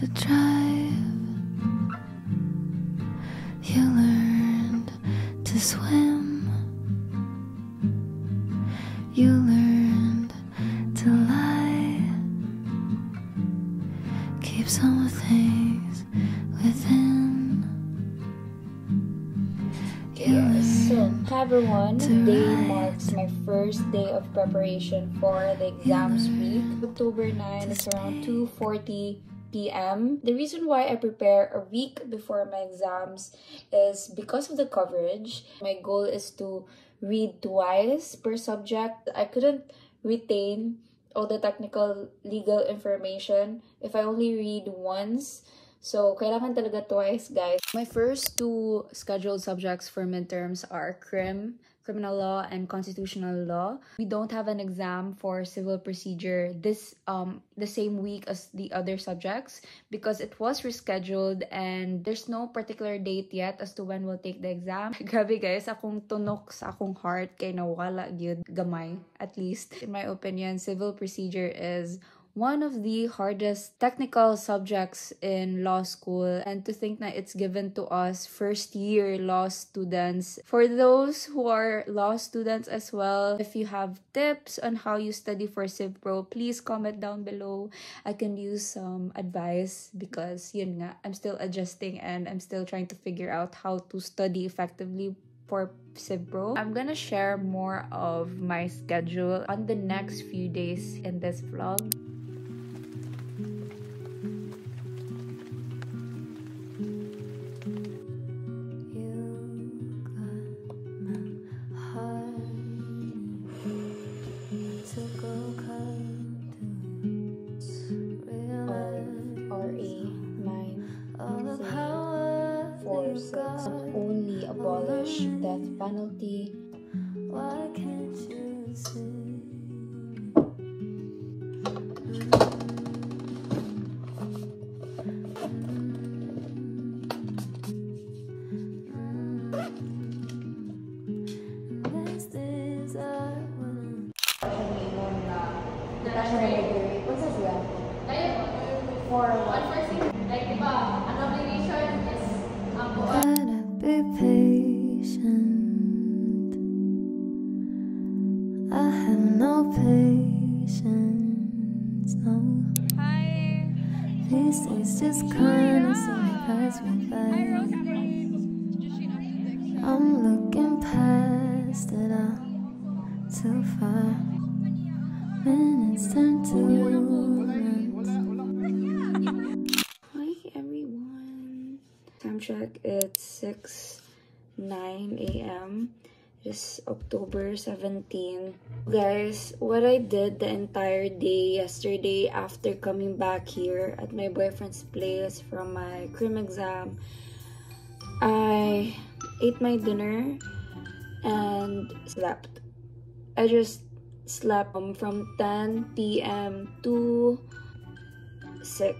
to drive. You learned to swim. You learned to lie. Keep some of things within. So, everyone, today marks my first day of preparation for the exams week. October 9 is around 2:40 p.m. The reason why I prepare a week before my exams is because of the coverage. My goal is to read twice per subject. I couldn't retain all the technical legal information if I only read once. So, kailangan talaga twice, guys. My first two scheduled subjects for midterms are CRIM, Criminal Law, and Constitutional Law. We don't have an exam for civil procedure this the same week as the other subjects because it was rescheduled and there's no particular date yet as to when we'll take the exam. Grabe guys, akong tunok sa akong heart kay nawala gyud gamay. At least in my opinion, civil procedure is one of the hardest technical subjects in law school, and to think that it's given to us first year law students. For those who are law students as well, if you have tips on how you study for CivPro, please comment down below. I can use some advice because yun nga, I'm still adjusting and I'm still trying to figure out how to study effectively for CivPro. I'm gonna share more of my schedule on the next few days in this vlog. Only abolish death penalty. Why can't you see? What's that? For what? This is just kinda surprise me by. I'm looking past it all too far. Minutes turn to minutes. Hi everyone. Time check. It's 6:09 a.m. It is October 17. Guys, what I did the entire day yesterday after coming back here at my boyfriend's place from my CRIM exam, I ate my dinner and slept. I just slept from 10 p.m. to 6.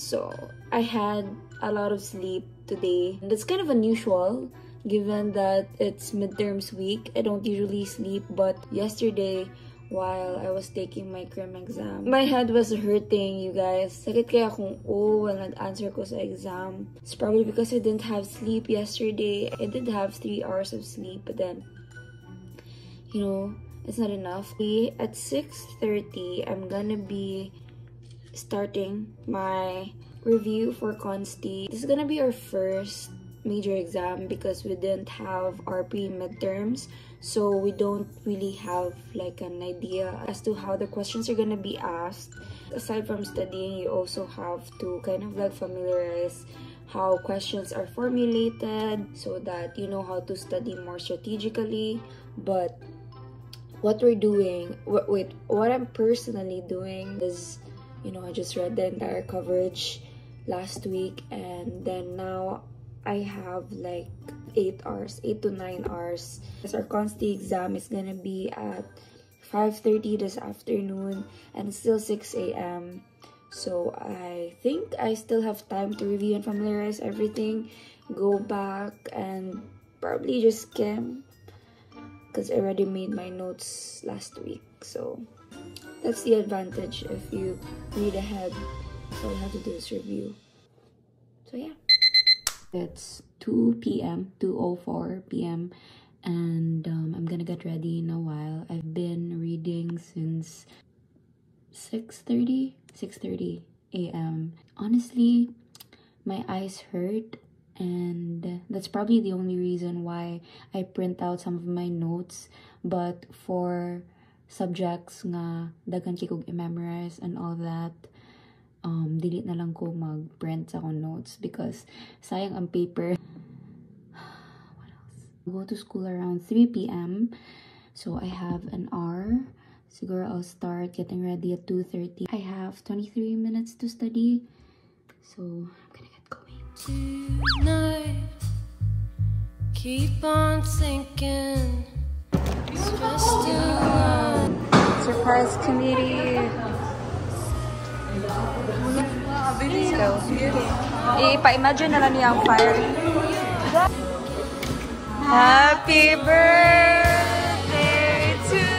So, I had a lot of sleep today. That's kind of unusual. Given that it's midterms week, I don't usually sleep, but yesterday, while I was taking my CRIM exam, my head was hurting, you guys. Sakit kaya kung oh, walang answer ko sa exam. It's probably because I didn't have sleep yesterday. I did have 3 hours of sleep, but then, you know, it's not enough. At 6:30, I'm gonna be starting my review for Consti. This is gonna be our first major exam because we didn't have RP midterms, so we don't really have like an idea as to how the questions are gonna be asked. Aside from studying, you also have to kind of like familiarize how questions are formulated so that you know how to study more strategically. But what we're doing, what I'm personally doing is, you know, I just read the entire coverage last week, and then now I have like 8 to 9 hours. Our Consti exam is gonna be at 5:30 this afternoon, and it's still 6 a.m. So I think I still have time to review and familiarize everything, go back and probably just skim because I already made my notes last week. So that's the advantage if you read ahead so all I have to do is review. So yeah, it's 2:04 p.m. and I'm gonna get ready in a while. I've been reading since 6:30 a.m. Honestly, my eyes hurt, and that's probably the only reason why I print out some of my notes. But for subjects nga daghan kay kog i-memorize and all that, delete na lang ko mag-print sa akong notes because sayang ang paper. What else? I go to school around 3 p.m. so I have an hour. Siguro I'll start getting ready at 2:30. I have 23 minutes to study, so I'm gonna get going. Tonight, keep on sinking. Surprise committee. Let's go. Ipa-imagine na lang niya ang fire. Happy birthday to you.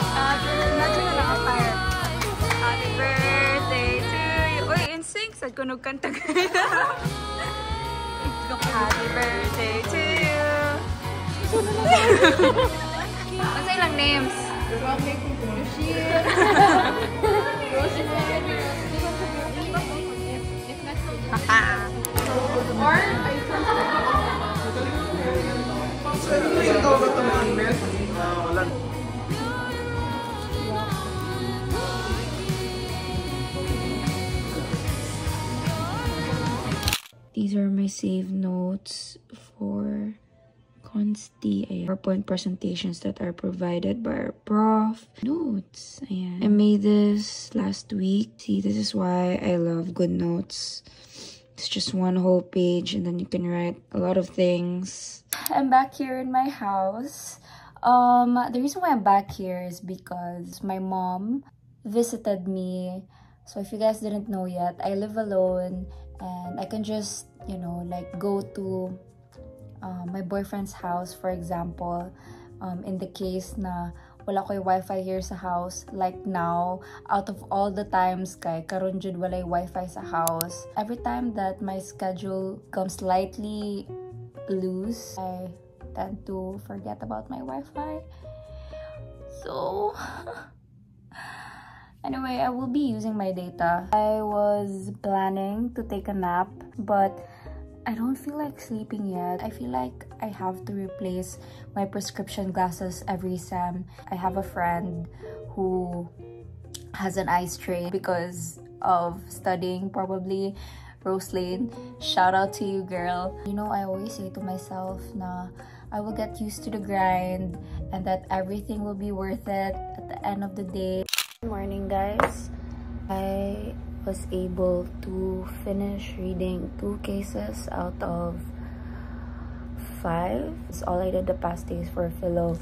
Imagine na lang ang fire. Happy birthday to you. Uy, in sync. Sad ko nagkanta ka. Happy birthday to you. What's your names? These are my save notes for Consti, ayan. PowerPoint presentations that are provided by our prof. Notes, ayan. I made this last week. See, this is why I love GoodNotes. It's just one whole page and then you can write a lot of things. I'm back here in my house. The reason why I'm back here is because my mom visited me. So if you guys didn't know yet, I live alone and I can just, you know, like go to my boyfriend's house, for example, in the case na wala ko'y wifi here sa house, like now, out of all the times kay karon jud walay wifi sa house. Every time that my schedule comes slightly loose, I tend to forget about my wifi. So anyway, I will be using my data. I was planning to take a nap, but I don't feel like sleeping yet. I feel like I have to replace my prescription glasses every sem. I have a friend who has an eye strain because of studying, probably. Rose Lane, shout out to you, girl. You know, I always say to myself na I will get used to the grind and that everything will be worth it at the end of the day. Good morning, guys. I was able to finish reading 2 cases out of 5. So all I did the past days for Philo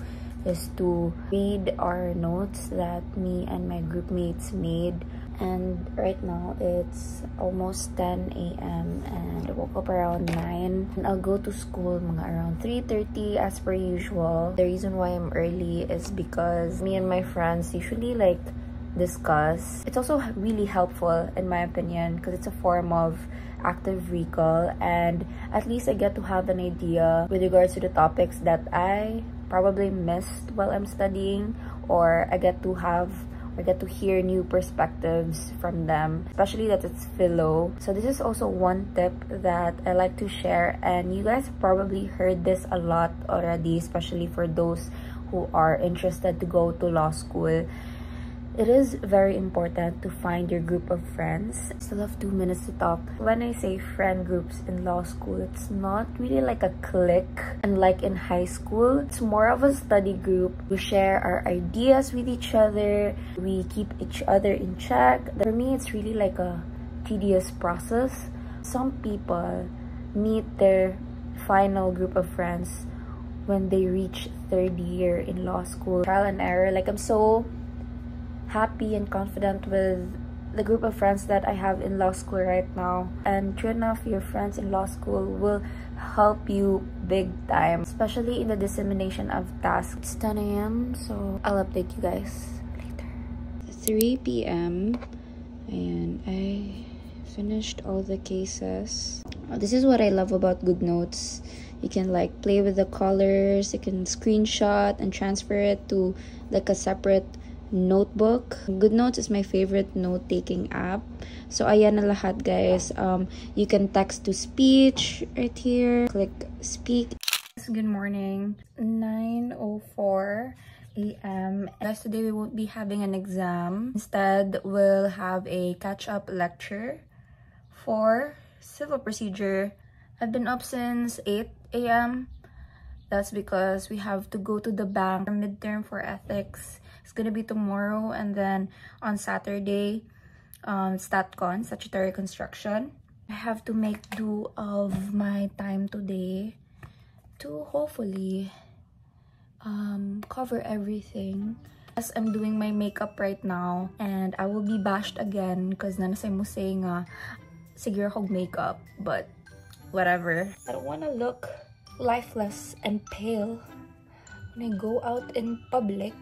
is to read our notes that me and my group mates made. And right now it's almost 10 a.m. and I woke up around 9. And I'll go to school mga around 3:30 as per usual. The reason why I'm early is because me and my friends usually like discuss. It's also really helpful in my opinion because it's a form of active recall, and at least I get to have an idea with regards to the topics that I probably missed while I'm studying, or I get to hear new perspectives from them, especially that it's Philo. So this is also one tip that I like to share, and you guys probably heard this a lot already, especially for those who are interested to go to law school. It is very important to find your group of friends. I still have 2 minutes to talk. When I say friend groups in law school, it's not really like a clique. And like in high school, it's more of a study group. We share our ideas with each other. We keep each other in check. For me, it's really like a tedious process. Some people meet their final group of friends when they reach third year in law school. Trial and error. Like, I'm so happy and confident with the group of friends that I have in law school right now, and true enough, your friends in law school will help you big time, especially in the dissemination of tasks. It's 10 a.m. so I'll update you guys later. 3 p.m. and I finished all the cases. This is what I love about GoodNotes. You can like play with the colors, you can screenshot and transfer it to like a separate notebook. GoodNotes is my favorite note-taking app. So ayan na lahat guys. You can text to speech right here. Click speak. Good morning. 9:04 a.m. Guys, today we won't be having an exam. Instead, we'll have a catch-up lecture for civil procedure. I've been up since 8 a.m. That's because we have to go to the bank. Our midterm for ethics, it's gonna be tomorrow, and then on Saturday, Stat Con, statutory construction. I have to make do of my time today to hopefully cover everything. Yes, I'm doing my makeup right now, and I will be bashed again because nanasay mo saying siguro hog makeup, but whatever. I don't want to look lifeless and pale when I go out in public.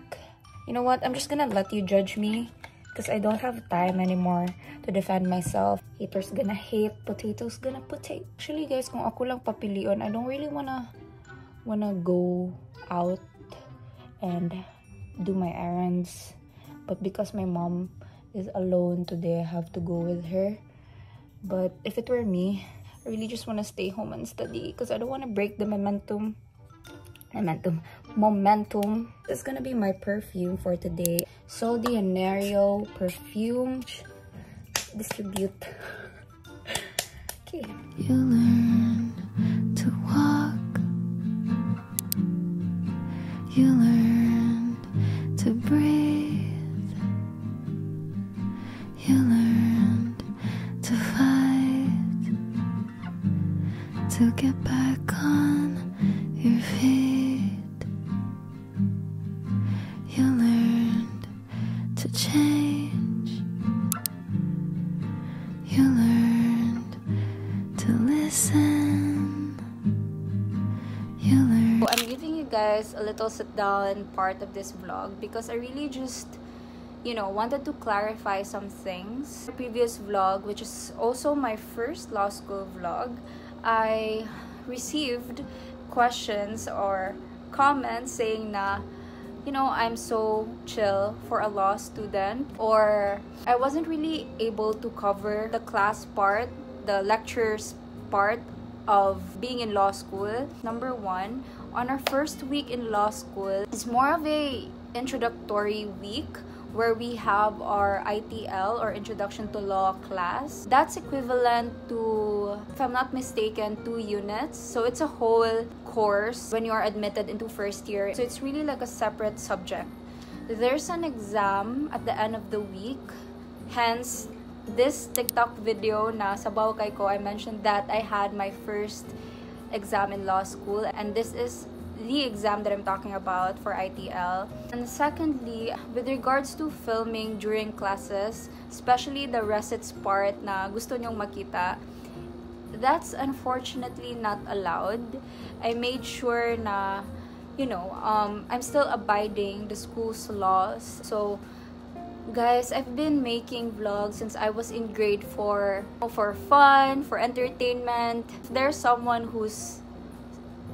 You know what? I'm just gonna let you judge me because I don't have time anymore to defend myself. Haters gonna hate, potatoes gonna potato. Actually guys, kung ako lang papilion, I don't really wanna go out and do my errands, but because my mom is alone today, I have to go with her. But if it were me, I really just want to stay home and study because I don't want to break the momentum. This is gonna be my perfume for today. Sol de Janeiro perfume distribute. Okay, you learn to walk, you learn to breathe, you learned to fight, to get back on your feet. You learned to change. You learned to listen. You learned. So I'm giving you guys a little sit down part of this vlog because I really just, you know, wanted to clarify some things. The previous vlog, which is also my first law school vlog, I received questions or comments saying na, you know, I'm so chill for a law student, or I wasn't really able to cover the class part, the lectures part of being in law school. Number one, on our first week in law school, it's more of a introductory week where we have our ITL or Introduction to Law class. That's equivalent to, if I'm not mistaken, 2 units. So it's a whole course when you are admitted into first year. So it's really like a separate subject. There's an exam at the end of the week. Hence, this TikTok video na sabaw kay ko, I mentioned that I had my first exam in law school, and this is the exam that I'm talking about for ITL. And secondly, with regards to filming during classes, especially the recits part na gusto nyong makita, that's unfortunately not allowed. I made sure na, you know, I'm still abiding the school's laws. So guys, I've been making vlogs since I was in grade 4 for fun, for entertainment. If there's someone who's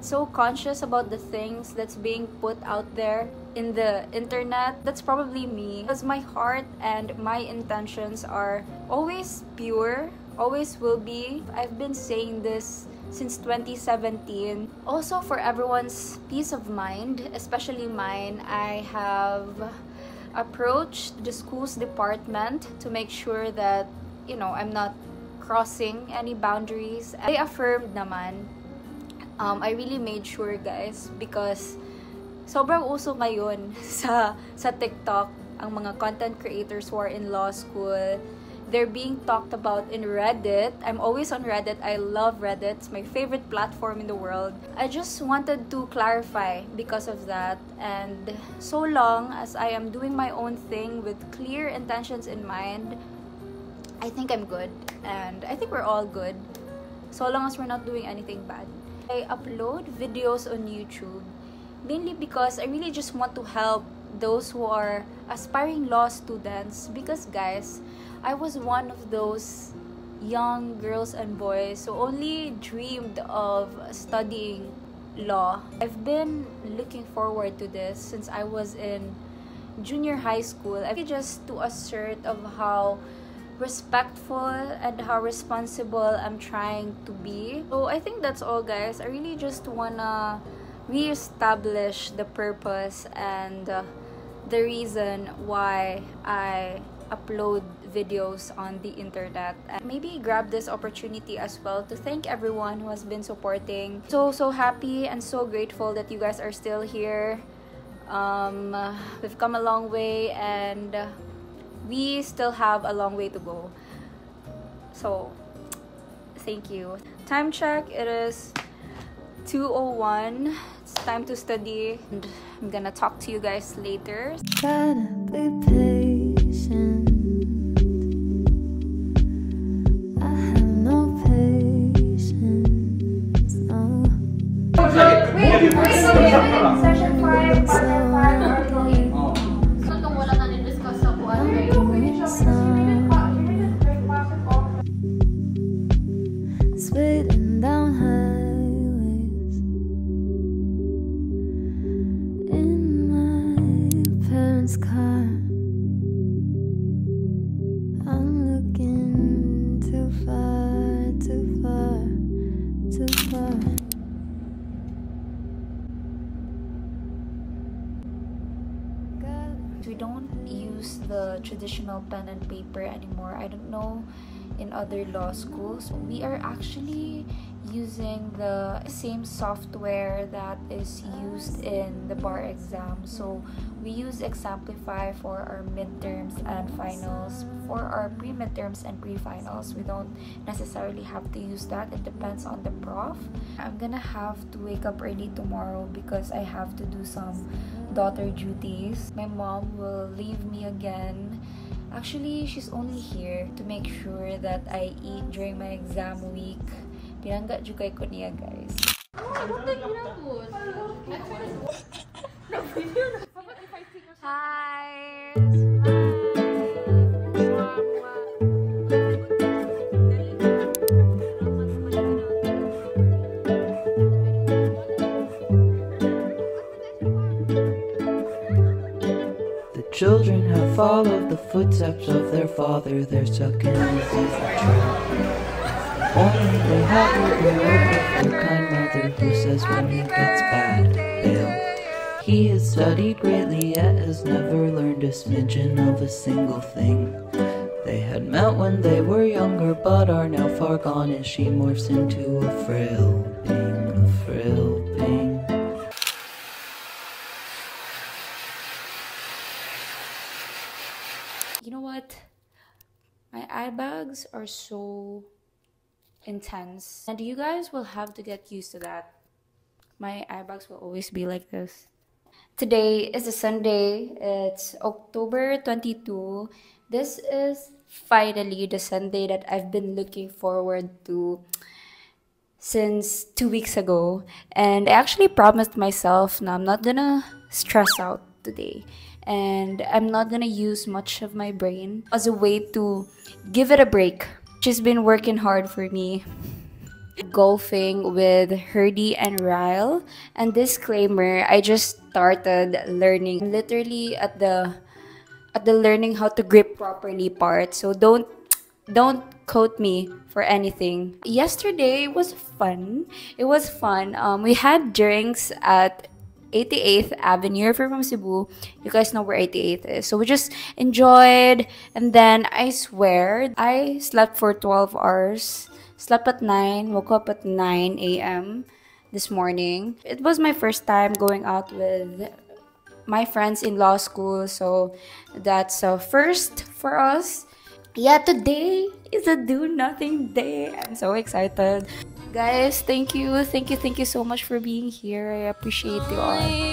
so conscious about the things that's being put out there in the internet, that's probably me, because my heart and my intentions are always pure, always will be. I've been saying this since 2017. Also, for everyone's peace of mind, especially mine, I have approached the school's department to make sure that, you know, I'm not crossing any boundaries. They affirmed naman. I really made sure guys because sobrang uso ngayon sa TikTok ang mga content creators who are in law school. They're being talked about in Reddit. I'm always on Reddit. I love Reddit. It's my favorite platform in the world. I just wanted to clarify because of that. And so long as I am doing my own thing with clear intentions in mind, I think I'm good. And I think we're all good. So long as we're not doing anything bad. I upload videos on YouTube mainly because I really just want to help those who are aspiring law students, because guys, I was one of those young girls and boys who only dreamed of studying law. I've been looking forward to this since I was in junior high school. I think just to assert of how respectful and how responsible I'm trying to be. So I think that's all, guys. I really just wanna reestablish the purpose and the reason why I upload videos on the internet, and maybe grab this opportunity as well to thank everyone who has been supporting. So happy and so grateful that you guys are still here. We've come a long way, and we still have a long way to go. So thank you. Time check, it is 2:01. It's time to study, and I'm gonna talk to you guys later. Gotta be patient. I have no patience. No. Wait, Section 5, Part 5. Spitting down highways in my parents' car. I'm looking too far, too far, too far. We don't use the traditional pen and paper anymore. I don't know in other law schools. We are actually using the same software that is used in the bar exam. So we use Examplify for our midterms and finals. For our pre-midterms and pre-finals, we don't necessarily have to use that. It depends on the prof. I'm gonna have to wake up early tomorrow because I have to do some daughter duties. My mom will leave me again. Actually, she's only here to make sure that I eat during my exam week. Pinanggat jugay ko niya, guys. Hi! The children have followed the footsteps of their father. They're stuck in a trap. Only they have a their kind mother who says when he gets bad, bail. He has studied greatly yet has never learned a smidgen of a single thing. They had met when they were younger but are now far gone as she morphs into a frail being, a frail being. You know what? My eye bags are so intense, and you guys will have to get used to that. My eye bags will always be like this. Today is a Sunday. It's October 22. This is finally the Sunday that I've been looking forward to since 2 weeks ago, and I actually promised myself now I'm not gonna stress out today, and I'm not gonna use much of my brain as a way to give it a break. She's been working hard for me. Golfing with Herdy and Ryle. And disclaimer, I just started learning. I'm literally at the learning how to grip properly part. So don't quote me for anything. Yesterday was fun. It was fun. We had drinks at 88th Avenue. If you're from Cebu, you guys know where 88th is. So we just enjoyed, and then I swear I slept for 12 hours. Slept at 9, woke up at 9 a.m. this morning. It was my first time going out with my friends in law school, so that's a first for us. Yeah, today is a do-nothing day. I'm so excited. Guys, thank you so much for being here. I appreciate you all.